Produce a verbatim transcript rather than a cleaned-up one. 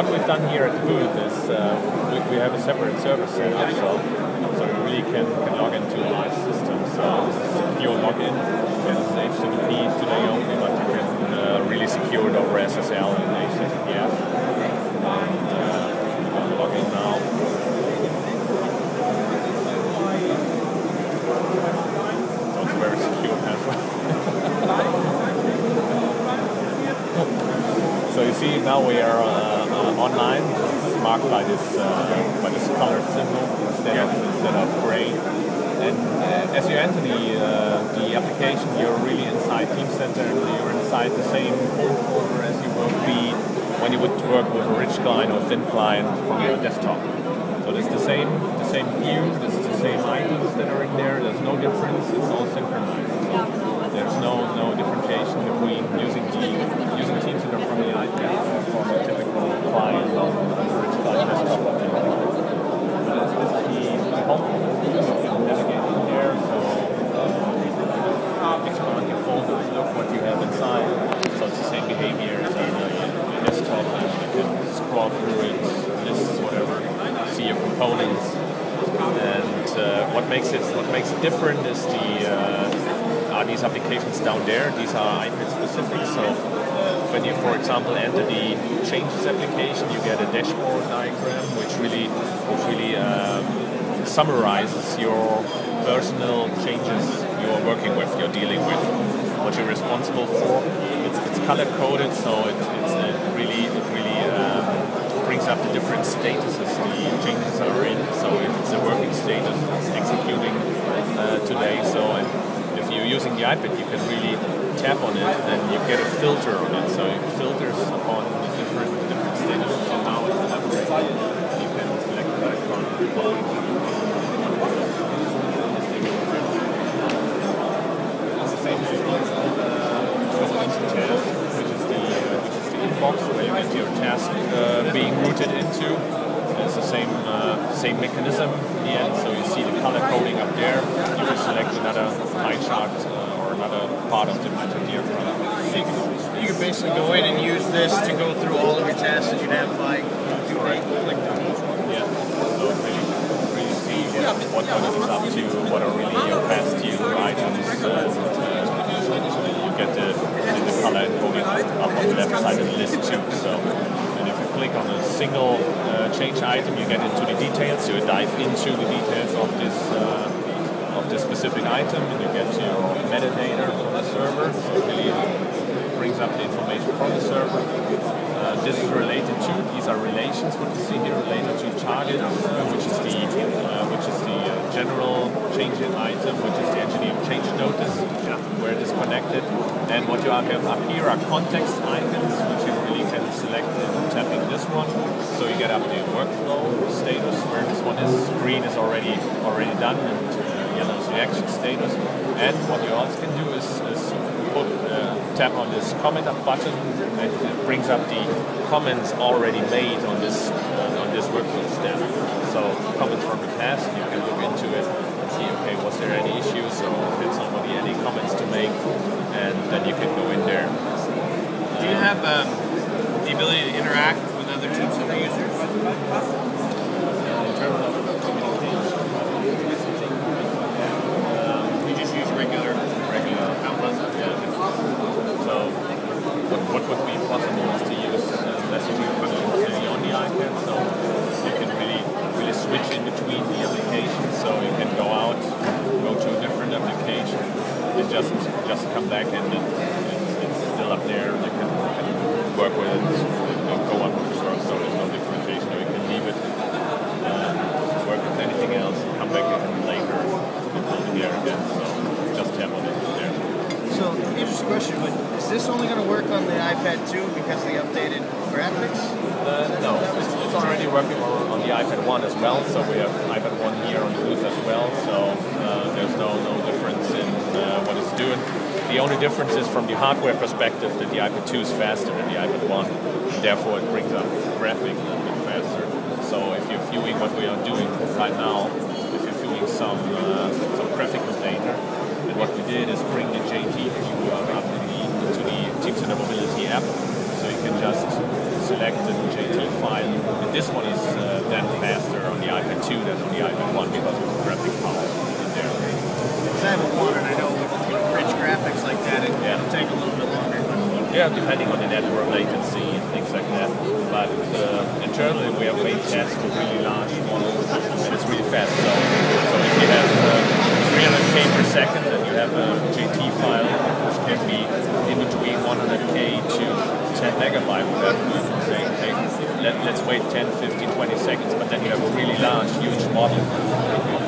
what we've done here at the booth is uh, we, we have a separate server set up, so, so we really can, can log into a live system. So this is secure login, it's H T T P today only, but you can uh, really secure it over S S L and H T T P S. And uh, I'll log in now. Sounds very secure password. So you see now we are uh, online, it's marked by this uh, by this colored symbol instead of instead of gray. And uh, as you enter the uh, the application, you're really inside Teamcenter. You're inside the same home folder as you would be when you would work with a rich client or thin client from your desktop. So it's the same the same view. It's the same items that are in there. There's no difference. It's all synchronized. So there's no no differentiation between using the using Teamcenter from the iPad or from a typical client or rich client desktop. So this is the home folder. You can navigate in there. So uh, expand your folders, look what you have inside. So it's the same behavior as on the desktop. You can scroll through it, list whatever, see your components. And uh, what makes it what makes it different is the uh, are these applications down there. These are iPad specific, so when you, for example, enter the changes application, you get a dashboard diagram which really which really um, summarizes your personal changes you're working with, you're dealing with, what you're responsible for. It's, it's color-coded, so it, it's, it really, it really um, brings up the different statuses the changes are in. So if it's a working status, it's executing uh, today. So and, if you're using the iPad, you can really tap on it, and you get a filter on it. So it filters upon the different, different stages. So now it's elaborated. You can select the icon. It's the same thing as the task, which is the, uh, which is the inbox where you get your task uh, being routed into. It's the same uh, same mechanism in the end, so you see the color coding up there. You can select another pie chart uh, or another part of the diagram. You can basically go in and use this to go through all of your tasks that you have, like do right. Like yeah. So really, really see what what is up to, what are really your past due items. Uh, uh, you get the, the color coding up on the left side of the list too. So. Click on a single uh, change item, you get into the details. You dive into the details of this uh, of this specific item, and you get your metadata from the server. So it really brings up the information from the server. Uh, this is related to these are relations. What you see here related to target, which is the uh, which is the uh, general change in item, which is the engineer change notice, where it is connected. And what you have up here are context items, which you really can select in tapping this one. So you get up the workflow status, where this one is. Green is already already done, and uh, yellow is the action status. And what you also can do is, is put, uh, tap on this comment up button, and it brings up the comments already made on this uh, on this workflow step. So comments from the past, you can look into it and see, okay, was there any issues, or did somebody any comments to make, and then you can go in there. Do you have um, the ability to interact with other teams and users? In terms of communication, um, we just use regular, regular outputs. Yeah. So what, what would be possible is to use uh, messaging functionality on the iPad, so you can really, really switch in between the applications. So you can go out, go to a different application, and just just come back, and it, it, it's still up there. You can, work with it, don't go on with the source, so there's no differentiation, or you can leave it, um, work with anything else, come back again later, and go in there again, so just tap on it there. So, interesting question, but is this only going to work on the iPad two because of the updated graphics? Uh, no, it's, it's already working on the iPad one as well, so we have iPad one here on the booth as well, so uh, there's no, no difference in uh, what it's doing. The only difference is from the hardware perspective that the iPad two is faster than the iPad one, and therefore it brings up graphics a little bit faster. So if you're viewing what we are doing right now, if you're viewing some uh, some graphical data, and what we did is bring the J T view up to the, to the Teamcenter Mobility app, so you can just select the J T file, and this one is uh, then faster on the iPad two than on the iPad one because of the graphic power in there. Because I have one, and I know with rich graphics like that, it, yeah. it'll take a little bit longer. Yeah, depending on the network latency and things like that. But uh, internally, we have made tests for really large models, and it's really fast. So, so if you have uh, three hundred K per second, and you have a J T file, which can be in between one hundred K to ten megabyte without movement, saying, hey, let, let's wait ten, fifteen, twenty seconds, but then you have a really large, huge model.